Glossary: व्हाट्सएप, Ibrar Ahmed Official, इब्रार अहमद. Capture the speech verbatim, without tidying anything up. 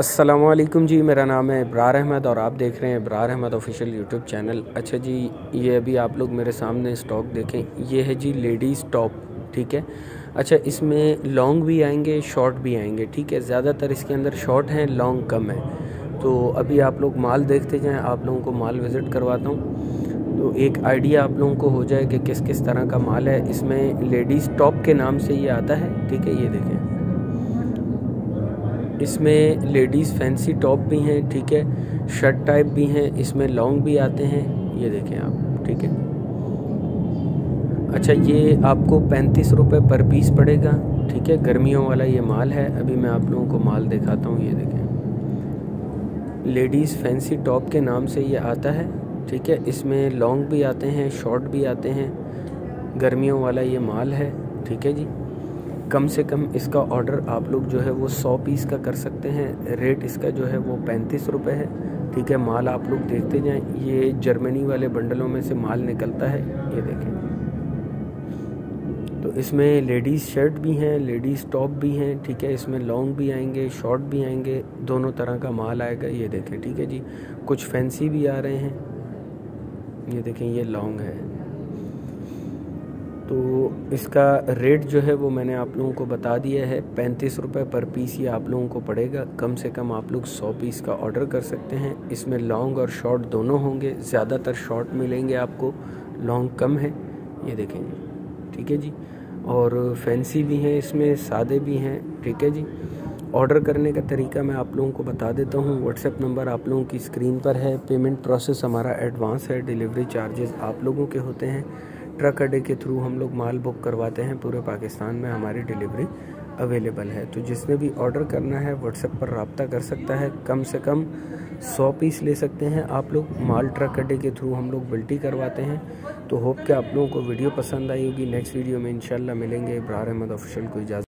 अस्सलामुअलैकुम जी, मेरा नाम है इब्रार अहमद और आप देख रहे हैं इब्रार अहमद official YouTube channel. अच्छा जी, ये अभी आप लोग मेरे सामने स्टॉक देखें, ये है जी लेडीज़ टॉप, ठीक है। अच्छा, इसमें लॉन्ग भी आएंगे, शॉर्ट भी आएंगे, ठीक है। ज़्यादातर इसके अंदर शॉर्ट हैं, लॉन्ग कम है। तो अभी आप लोग माल देखते जाएँ, आप लोगों को माल विज़िट करवाता हूँ तो एक आइडिया आप लोगों को हो जाए कि किस किस तरह का माल है। इसमें लेडीज़ टॉप के नाम से ये आता है, ठीक है। ये देखें, इसमें लेडीज़ फैंसी टॉप भी हैं, ठीक है, शर्ट टाइप भी हैं, इसमें लॉन्ग भी आते हैं, ये देखें आप, ठीक है। अच्छा, ये आपको पैंतीस रुपये पर पीस पड़ेगा, ठीक है। गर्मियों वाला ये माल है। अभी मैं आप लोगों को माल दिखाता हूँ, ये देखें, लेडीज़ फैंसी टॉप के नाम से ये आता है, ठीक है। इसमें लॉन्ग भी आते हैं, शॉर्ट भी आते हैं, गर्मियों वाला ये माल है, ठीक है जी। कम से कम इसका ऑर्डर आप लोग जो है वो सौ पीस का कर सकते हैं। रेट इसका जो है वो पैंतीस रुपये है, ठीक है। माल आप लोग देखते जाएं, ये जर्मनी वाले बंडलों में से माल निकलता है, ये देखें। तो इसमें लेडीज़ शर्ट भी हैं, लेडीज़ टॉप भी हैं, ठीक है। इसमें लॉन्ग भी आएंगे, शॉर्ट भी आएंगे, दोनों तरह का माल आएगा, ये देखें, ठीक है जी। कुछ फैंसी भी आ रहे हैं, ये देखें, ये लॉन्ग है। तो इसका रेट जो है वो मैंने आप लोगों को बता दिया है, पैंतीस रुपये पर पीस ये आप लोगों को पड़ेगा। कम से कम आप लोग सौ पीस का ऑर्डर कर सकते हैं। इसमें लॉन्ग और शॉर्ट दोनों होंगे, ज़्यादातर शॉर्ट मिलेंगे आपको, लॉन्ग कम है, ये देखेंगे, ठीक है जी। और फैंसी भी हैं, इसमें सादे भी हैं, ठीक है जी। ऑर्डर करने का तरीका मैं आप लोगों को बता देता हूँ। व्हाट्सएप नंबर आप लोगों की स्क्रीन पर है। पेमेंट प्रोसेस हमारा एडवांस है, डिलीवरी चार्जेस आप लोगों के होते हैं। ट्रक अड्डे के थ्रू हम लोग माल बुक करवाते हैं, पूरे पाकिस्तान में हमारी डिलीवरी अवेलेबल है। तो जिसने भी ऑर्डर करना है व्हाट्सएप पर रब्ता कर सकता है। कम से कम सौ पीस ले सकते हैं आप लोग। माल ट्रक अड्डे के थ्रू हम लोग बिल्टी करवाते हैं। तो होप कि आप लोगों को वीडियो पसंद आई होगी। नेक्स्ट वीडियो में इंशाल्लाह मिलेंगे। इब्रार अहमद ऑफिशियल को इजाज़त।